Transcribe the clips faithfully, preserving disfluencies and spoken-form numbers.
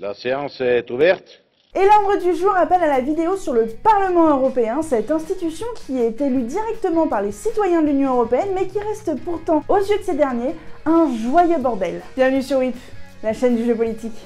La séance est ouverte. Et l'ordre du jour appelle à la vidéo sur le Parlement européen, cette institution qui est élue directement par les citoyens de l'Union européenne, mais qui reste pourtant, aux yeux de ces derniers, un joyeux bordel. Bienvenue sur Whip, la chaîne du jeu politique.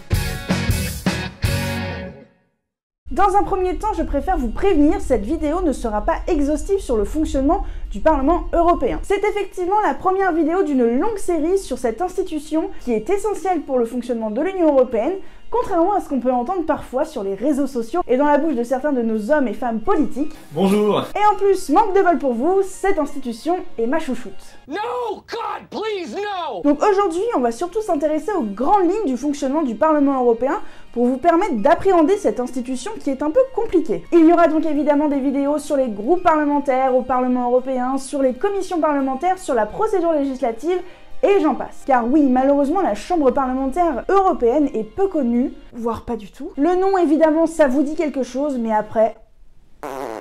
Dans un premier temps, je préfère vous prévenir, cette vidéo ne sera pas exhaustive sur le fonctionnement du Parlement européen. C'est effectivement la première vidéo d'une longue série sur cette institution qui est essentielle pour le fonctionnement de l'Union européenne, contrairement à ce qu'on peut entendre parfois sur les réseaux sociaux et dans la bouche de certains de nos hommes et femmes politiques. Bonjour. Et en plus, manque de bol pour vous, cette institution est ma chouchoute. No, God, please, no. Donc aujourd'hui, on va surtout s'intéresser aux grandes lignes du fonctionnement du Parlement européen pour vous permettre d'appréhender cette institution qui est un peu compliquée. Il y aura donc évidemment des vidéos sur les groupes parlementaires au Parlement européen, sur les commissions parlementaires, sur la procédure législative, et j'en passe. Car oui, malheureusement, la chambre parlementaire européenne est peu connue, voire pas du tout. Le nom, évidemment, ça vous dit quelque chose, mais après...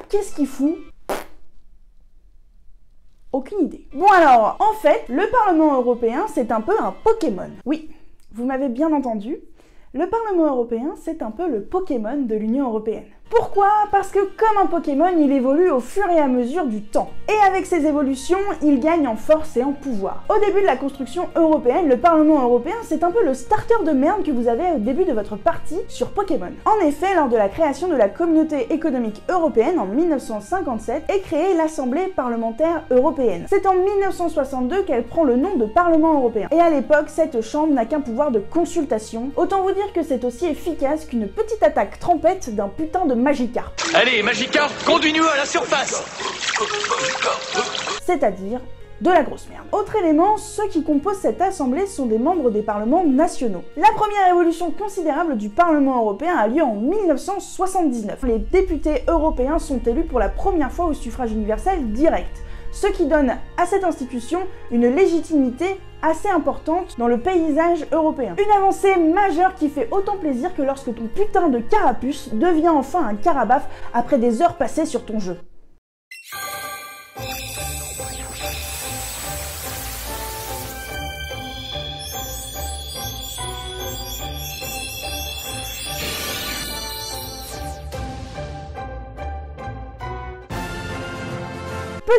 Qu'est-ce qu'il fout ? Aucune idée. Bon alors, en fait, le Parlement européen, c'est un peu un Pokémon. Oui, vous m'avez bien entendu. Le Parlement européen, c'est un peu le Pokémon de l'Union européenne. Pourquoi ? Parce que comme un Pokémon, il évolue au fur et à mesure du temps. Et avec ses évolutions, il gagne en force et en pouvoir. Au début de la construction européenne, le Parlement européen, c'est un peu le starter de merde que vous avez au début de votre partie sur Pokémon. En effet, lors de la création de la Communauté économique européenne en mille neuf cent cinquante-sept, est créée l'Assemblée parlementaire européenne. C'est en mille neuf cent soixante-deux qu'elle prend le nom de Parlement européen. Et à l'époque, cette chambre n'a qu'un pouvoir de consultation. Autant vous dire que c'est aussi efficace qu'une petite attaque trempette d'un putain de Magikarp. Allez, Magikarp, conduis-nous à la surface. C'est-à-dire de la grosse merde. Autre élément, ceux qui composent cette assemblée sont des membres des parlements nationaux. La première évolution considérable du Parlement européen a lieu en mille neuf cent soixante-dix-neuf. Les députés européens sont élus pour la première fois au suffrage universel direct, ce qui donne à cette institution une légitimité assez importante dans le paysage européen. Une avancée majeure qui fait autant plaisir que lorsque ton putain de carapuce devient enfin un carabaf après des heures passées sur ton jeu.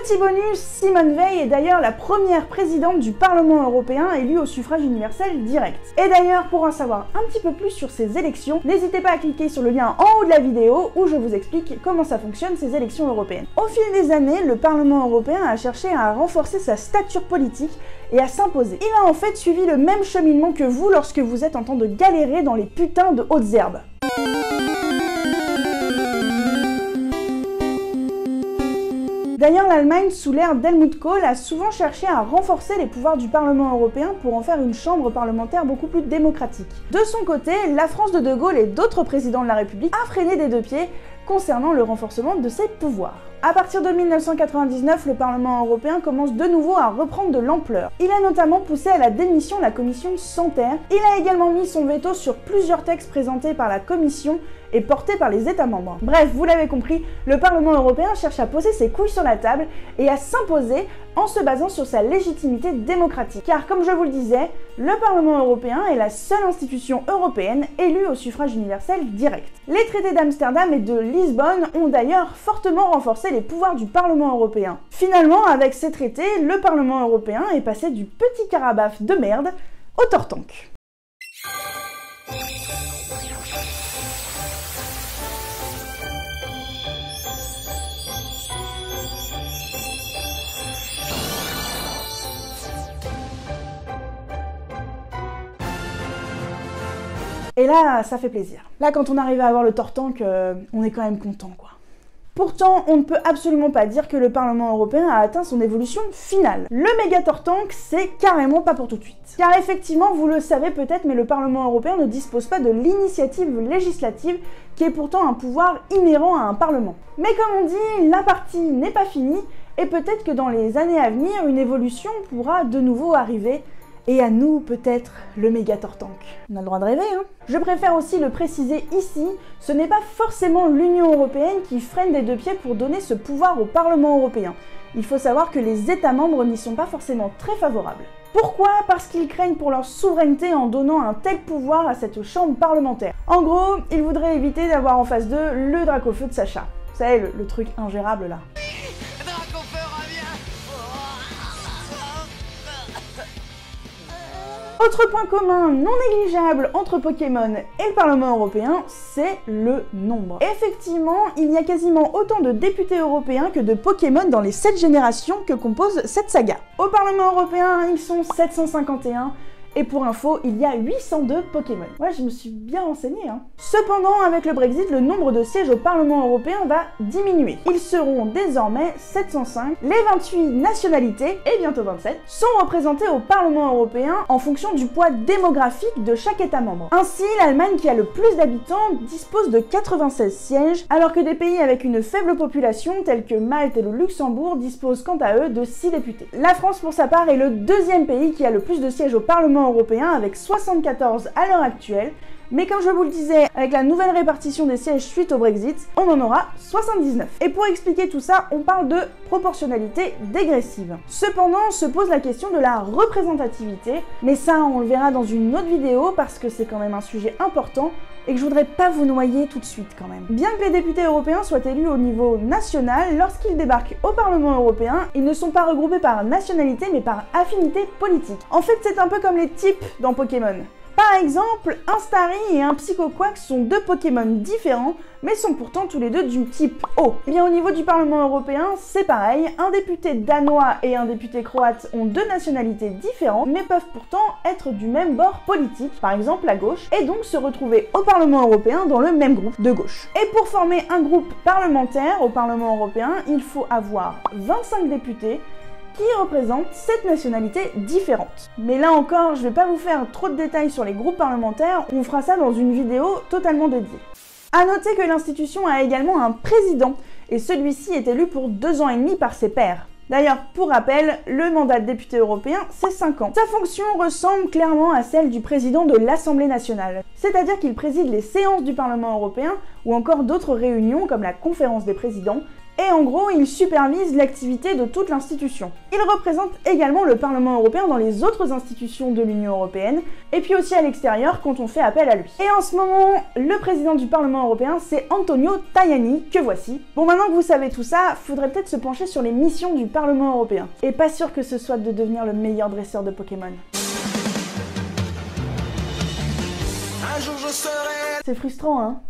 Petit bonus, Simone Veil est d'ailleurs la première présidente du Parlement européen élue au suffrage universel direct. Et d'ailleurs, pour en savoir un petit peu plus sur ces élections, n'hésitez pas à cliquer sur le lien en haut de la vidéo où je vous explique comment ça fonctionne ces élections européennes. Au fil des années, le Parlement européen a cherché à renforcer sa stature politique et à s'imposer. Il a en fait suivi le même cheminement que vous lorsque vous êtes en train de galérer dans les putains de hautes herbes. D'ailleurs, l'Allemagne, sous l'ère d'Helmut Kohl, a souvent cherché à renforcer les pouvoirs du Parlement européen pour en faire une chambre parlementaire beaucoup plus démocratique. De son côté, la France de De Gaulle et d'autres présidents de la République a freiné des deux pieds concernant le renforcement de ses pouvoirs. À partir de mille neuf cent quatre-vingt-dix-neuf, le Parlement européen commence de nouveau à reprendre de l'ampleur. Il a notamment poussé à la démission de la Commission Santer. Il a également mis son veto sur plusieurs textes présentés par la Commission et portés par les États membres. Bref, vous l'avez compris, le Parlement européen cherche à poser ses couilles sur la table et à s'imposer en se basant sur sa légitimité démocratique. Car comme je vous le disais, le Parlement européen est la seule institution européenne élue au suffrage universel direct. Les traités d'Amsterdam et de Lisbonne ont d'ailleurs fortement renforcé les pouvoirs du Parlement européen. Finalement, avec ces traités, le Parlement européen est passé du petit carabaf de merde au tortank. Et là, ça fait plaisir. Là, quand on arrive à avoir le tortank, euh, on est quand même content, quoi. Pourtant, on ne peut absolument pas dire que le Parlement européen a atteint son évolution finale. Le méga tortank, c'est carrément pas pour tout de suite. Car effectivement, vous le savez peut-être, mais le Parlement européen ne dispose pas de l'initiative législative, qui est pourtant un pouvoir inhérent à un Parlement. Mais comme on dit, la partie n'est pas finie, et peut-être que dans les années à venir, une évolution pourra de nouveau arriver. Et à nous, peut-être, le méga tortank. On a le droit de rêver, hein. Je préfère aussi le préciser ici, ce n'est pas forcément l'Union européenne qui freine des deux pieds pour donner ce pouvoir au Parlement européen. Il faut savoir que les États membres n'y sont pas forcément très favorables. Pourquoi? Parce qu'ils craignent pour leur souveraineté en donnant un tel pouvoir à cette chambre parlementaire. En gros, ils voudraient éviter d'avoir en face d'eux le Dracofeu de Sacha. Vous savez, le, le truc ingérable là. Autre point commun non négligeable entre Pokémon et le Parlement européen, c'est le nombre. Effectivement, il y a quasiment autant de députés européens que de Pokémon dans les sept générations que compose cette saga. Au Parlement européen, ils sont sept cent cinquante et un, et pour info, il y a huit cent deux Pokémon. Ouais, je me suis bien renseignée, hein. Cependant, avec le Brexit, le nombre de sièges au Parlement européen va diminuer. Ils seront désormais sept cent cinq, les vingt-huit nationalités, et bientôt vingt-sept, sont représentées au Parlement européen en fonction du poids démographique de chaque État membre. Ainsi, l'Allemagne, qui a le plus d'habitants, dispose de quatre-vingt-seize sièges, alors que des pays avec une faible population, tels que Malte et le Luxembourg, disposent quant à eux de six députés. La France, pour sa part, est le deuxième pays qui a le plus de sièges au Parlement européen avec soixante-quatorze à l'heure actuelle, mais comme je vous le disais, avec la nouvelle répartition des sièges suite au Brexit, on en aura soixante-dix-neuf. Et pour expliquer tout ça, on parle de proportionnalité dégressive. Cependant, se pose la question de la représentativité, mais ça on le verra dans une autre vidéo parce que c'est quand même un sujet important et que je voudrais pas vous noyer tout de suite quand même. Bien que les députés européens soient élus au niveau national, lorsqu'ils débarquent au Parlement européen, ils ne sont pas regroupés par nationalité mais par affinité politique. En fait, c'est un peu comme les types dans Pokémon. Par exemple, un Starry et un Psychoquack sont deux Pokémon différents, mais sont pourtant tous les deux du type O. Et bien au niveau du Parlement européen, c'est pareil, un député danois et un député croate ont deux nationalités différentes, mais peuvent pourtant être du même bord politique, par exemple à gauche, et donc se retrouver au Parlement européen dans le même groupe de gauche. Et pour former un groupe parlementaire au Parlement européen, il faut avoir vingt-cinq députés, qui représentent sept nationalités différentes. Mais là encore, je vais pas vous faire trop de détails sur les groupes parlementaires, on fera ça dans une vidéo totalement dédiée. A noter que l'institution a également un président, et celui-ci est élu pour deux ans et demi par ses pairs. D'ailleurs, pour rappel, le mandat de député européen, c'est cinq ans. Sa fonction ressemble clairement à celle du président de l'Assemblée nationale, c'est-à-dire qu'il préside les séances du Parlement européen ou encore d'autres réunions comme la conférence des présidents, et en gros, il supervise l'activité de toute l'institution. Il représente également le Parlement européen dans les autres institutions de l'Union européenne, et puis aussi à l'extérieur quand on fait appel à lui. Et en ce moment, le président du Parlement européen, c'est Antonio Tajani, que voici. Bon, maintenant que vous savez tout ça, faudrait peut-être se pencher sur les missions du Parlement européen. Et pas sûr que ce soit de devenir le meilleur dresseur de Pokémon. Un jour je serai... C'est frustrant, hein?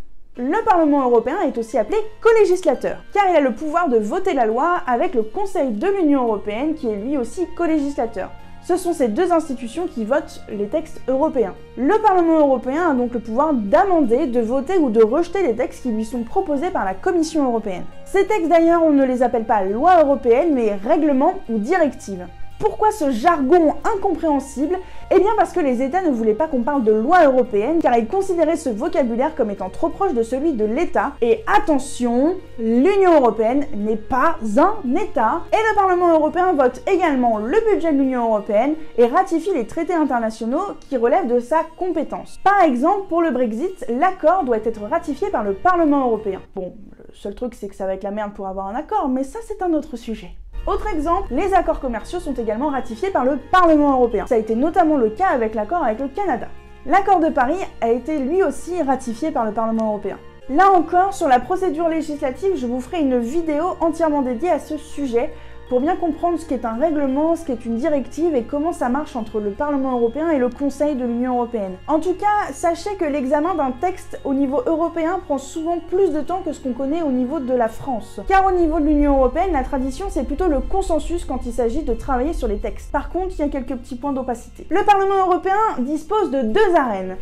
Le Parlement européen est aussi appelé colégislateur, car il a le pouvoir de voter la loi avec le Conseil de l'Union européenne qui est lui aussi colégislateur. Ce sont ces deux institutions qui votent les textes européens. Le Parlement européen a donc le pouvoir d'amender, de voter ou de rejeter les textes qui lui sont proposés par la Commission européenne. Ces textes d'ailleurs, on ne les appelle pas loi européenne mais règlement ou directive. Pourquoi ce jargon incompréhensible? Eh bien parce que les États ne voulaient pas qu'on parle de loi européenne car ils considéraient ce vocabulaire comme étant trop proche de celui de l'État. Et attention, l'Union européenne n'est pas un État. Et le Parlement européen vote également le budget de l'Union européenne et ratifie les traités internationaux qui relèvent de sa compétence. Par exemple, pour le Brexit, l'accord doit être ratifié par le Parlement européen. Bon, le seul truc c'est que ça va être la merde pour avoir un accord, mais ça c'est un autre sujet. Autre exemple, les accords commerciaux sont également ratifiés par le Parlement européen. Ça a été notamment le cas avec l'accord avec le Canada. L'accord de Paris a été lui aussi ratifié par le Parlement européen. Là encore, sur la procédure législative, je vous ferai une vidéo entièrement dédiée à ce sujet pour bien comprendre ce qu'est un règlement, ce qu'est une directive et comment ça marche entre le Parlement européen et le Conseil de l'Union européenne. En tout cas, sachez que l'examen d'un texte au niveau européen prend souvent plus de temps que ce qu'on connaît au niveau de la France. Car au niveau de l'Union européenne, la tradition c'est plutôt le consensus quand il s'agit de travailler sur les textes. Par contre, il y a quelques petits points d'opacité. Le Parlement européen dispose de deux arènes.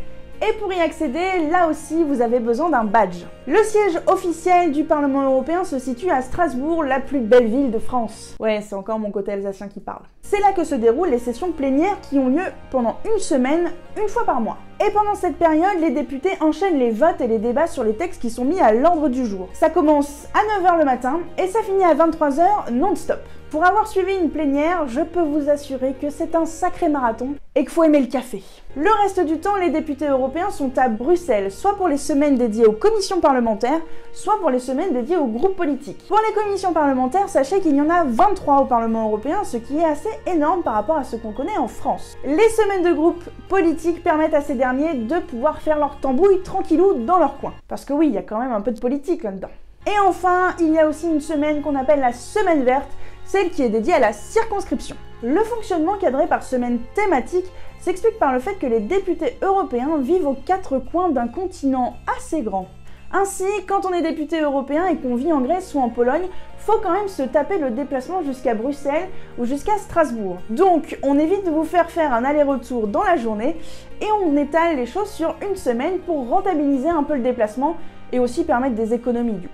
Et pour y accéder, là aussi, vous avez besoin d'un badge. Le siège officiel du Parlement européen se situe à Strasbourg, la plus belle ville de France. Ouais, c'est encore mon côté alsacien qui parle. C'est là que se déroulent les sessions plénières qui ont lieu pendant une semaine, une fois par mois. Et pendant cette période, les députés enchaînent les votes et les débats sur les textes qui sont mis à l'ordre du jour. Ça commence à neuf heures le matin et ça finit à vingt-trois heures non-stop. Pour avoir suivi une plénière, je peux vous assurer que c'est un sacré marathon et qu'il faut aimer le café. Le reste du temps, les députés européens sont à Bruxelles, soit pour les semaines dédiées aux commissions parlementaires, soit pour les semaines dédiées aux groupes politiques. Pour les commissions parlementaires, sachez qu'il y en a vingt-trois au Parlement européen, ce qui est assez énorme par rapport à ce qu'on connaît en France. Les semaines de groupes politiques permettent à ces derniers de pouvoir faire leur tambouille tranquillou dans leur coin. Parce que oui, il y a quand même un peu de politique là-dedans. Et enfin, il y a aussi une semaine qu'on appelle la semaine verte, celle qui est dédiée à la circonscription. Le fonctionnement cadré par semaine thématique s'explique par le fait que les députés européens vivent aux quatre coins d'un continent assez grand. Ainsi, quand on est député européen et qu'on vit en Grèce ou en Pologne, faut quand même se taper le déplacement jusqu'à Bruxelles ou jusqu'à Strasbourg. Donc, on évite de vous faire faire un aller-retour dans la journée et on étale les choses sur une semaine pour rentabiliser un peu le déplacement et aussi permettre des économies du coup.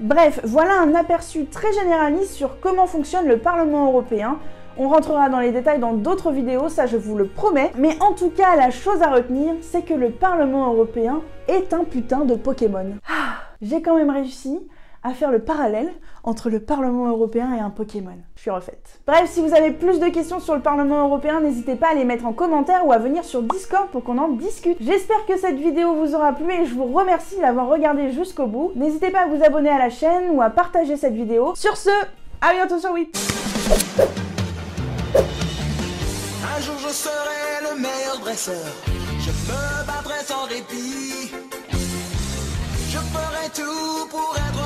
Bref, voilà un aperçu très généraliste sur comment fonctionne le Parlement européen. On rentrera dans les détails dans d'autres vidéos, ça je vous le promets. Mais en tout cas, la chose à retenir, c'est que le Parlement européen est un putain de Pokémon. Ah, j'ai quand même réussi à faire le parallèle entre le Parlement européen et un Pokémon. Je suis refaite. Bref, si vous avez plus de questions sur le Parlement européen, n'hésitez pas à les mettre en commentaire ou à venir sur Discord pour qu'on en discute. J'espère que cette vidéo vous aura plu et je vous remercie d'avoir regardé jusqu'au bout. N'hésitez pas à vous abonner à la chaîne ou à partager cette vidéo. Sur ce, à bientôt sur Whip. Un jour je serai le meilleur dresseur, je me battrai sans répit, je ferai tout pour être